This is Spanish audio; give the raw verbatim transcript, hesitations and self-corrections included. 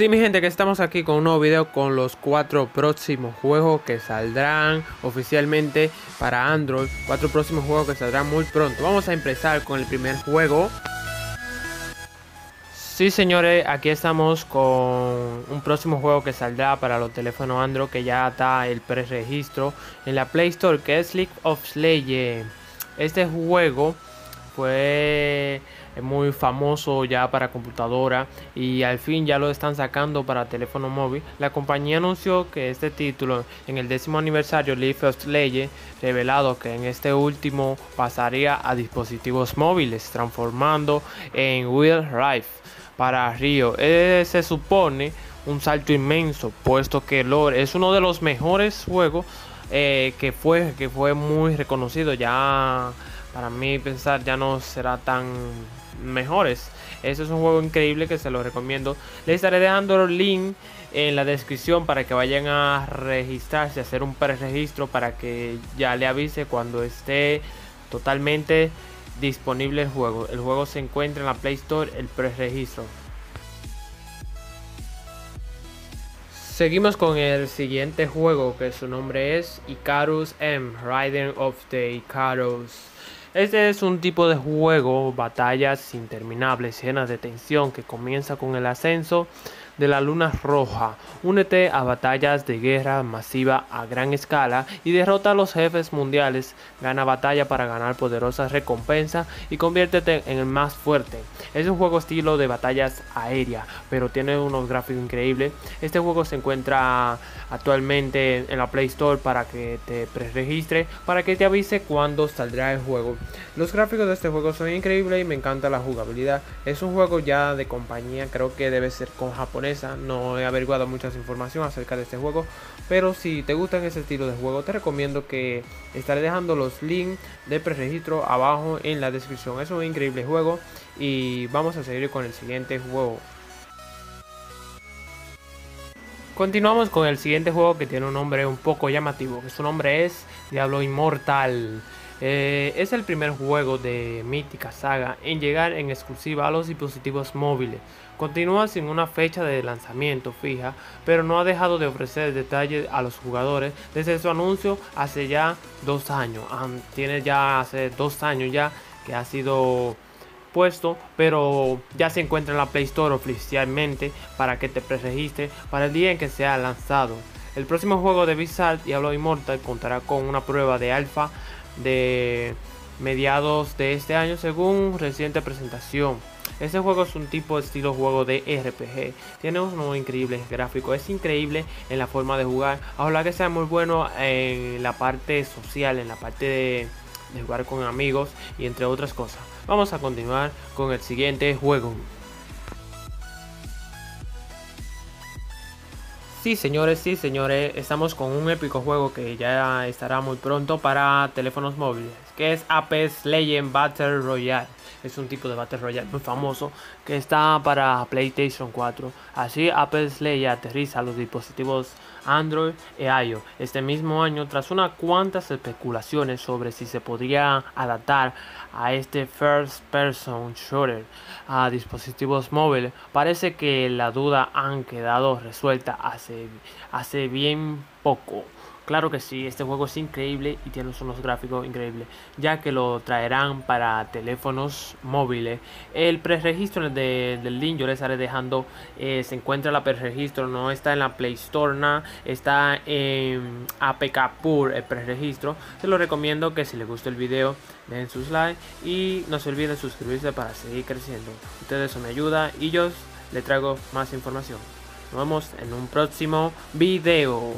Sí, mi gente, que estamos aquí con un nuevo video con los cuatro próximos juegos que saldrán oficialmente para Android. Cuatro próximos juegos que saldrán muy pronto. Vamos a empezar con el primer juego. Sí, señores, aquí estamos con un próximo juego que saldrá para los teléfonos Android, que ya está el preregistro en la Play Store, que es League of Legends. Este juego fue muy famoso ya para computadora y al fin ya lo están sacando para teléfono móvil. La compañía anunció que este título, en el décimo aniversario League of Legends, revelado que en este último pasaría a dispositivos móviles, transformando en Wild Rift para Río. Eh, se supone un salto inmenso, puesto que Lore es uno de los mejores juegos eh, que fue que fue muy reconocido. Ya para mí pensar ya no será tan mejores. Este es un juego increíble que se lo recomiendo. Les estaré dejando el link en la descripción para que vayan a registrarse, hacer un preregistro para que ya le avise cuando esté totalmente disponible el juego. El juego se encuentra en la Play Store, el preregistro. Seguimos con el siguiente juego, que su nombre es Icarus M, Rider of the Icarus. Este es un tipo de juego, batallas interminables, llenas de tensión, que comienza con el ascenso de la luna roja. Únete a batallas de guerra masiva a gran escala y derrota a los jefes mundiales. Gana batalla para ganar poderosas recompensas y conviértete en el más fuerte. Es un juego estilo de batallas aérea, pero tiene unos gráficos increíbles. Este juego se encuentra actualmente en la Play Store para que te preregistre, para que te avise cuando saldrá el juego. Los gráficos de este juego son increíbles y me encanta la jugabilidad. Es un juego ya de compañía, creo que debe ser con japonés. No he averiguado mucha información acerca de este juego, pero si te gustan ese estilo de juego, te recomiendo que estaré dejando los links de preregistro abajo en la descripción. Es un increíble juego y vamos a seguir con el siguiente juego. Continuamos con el siguiente juego, que tiene un nombre un poco llamativo, que su nombre es Diablo Immortal. Eh, es el primer juego de mítica saga en llegar en exclusiva a los dispositivos móviles. Continúa sin una fecha de lanzamiento fija, pero no ha dejado de ofrecer detalles a los jugadores desde su anuncio hace ya dos años. Um, tiene ya hace dos años ya que ha sido puesto, pero ya se encuentra en la Play Store oficialmente para que te preregistre para el día en que sea lanzado. El próximo juego de Blizzard, Diablo Immortal, contará con una prueba de alfa de mediados de este año, según reciente presentación. Este juego es un tipo de estilo juego de R P G. Tiene unos increíbles gráficos, es increíble en la forma de jugar. Ojalá que sea muy bueno en la parte social, en la parte de, de jugar con amigos y entre otras cosas. Vamos a continuar con el siguiente juego. Sí, señores, sí, señores, estamos con un épico juego que ya estará muy pronto para teléfonos móviles, que es Apex Legends Battle Royale. Es un tipo de Battle Royale muy famoso que está para PlayStation cuatro. Así, Apex Legends aterriza a los dispositivos Android e iOS este mismo año, tras unas cuantas especulaciones sobre si se podría adaptar a este first person shooter a dispositivos móviles. Parece que la duda han quedado resuelta hace, hace bien poco. Claro que sí, este juego es increíble y tiene unos gráficos increíbles, ya que lo traerán para teléfonos móviles. El preregistro de, del link yo les estaré dejando. Eh, se encuentra la preregistro, no está en la Play Store, na, está en A P K Pur el preregistro. Se lo recomiendo que si les gustó el video, den sus likes y no se olviden suscribirse para seguir creciendo. Ustedes me ayudan y yo les traigo más información. Nos vemos en un próximo video.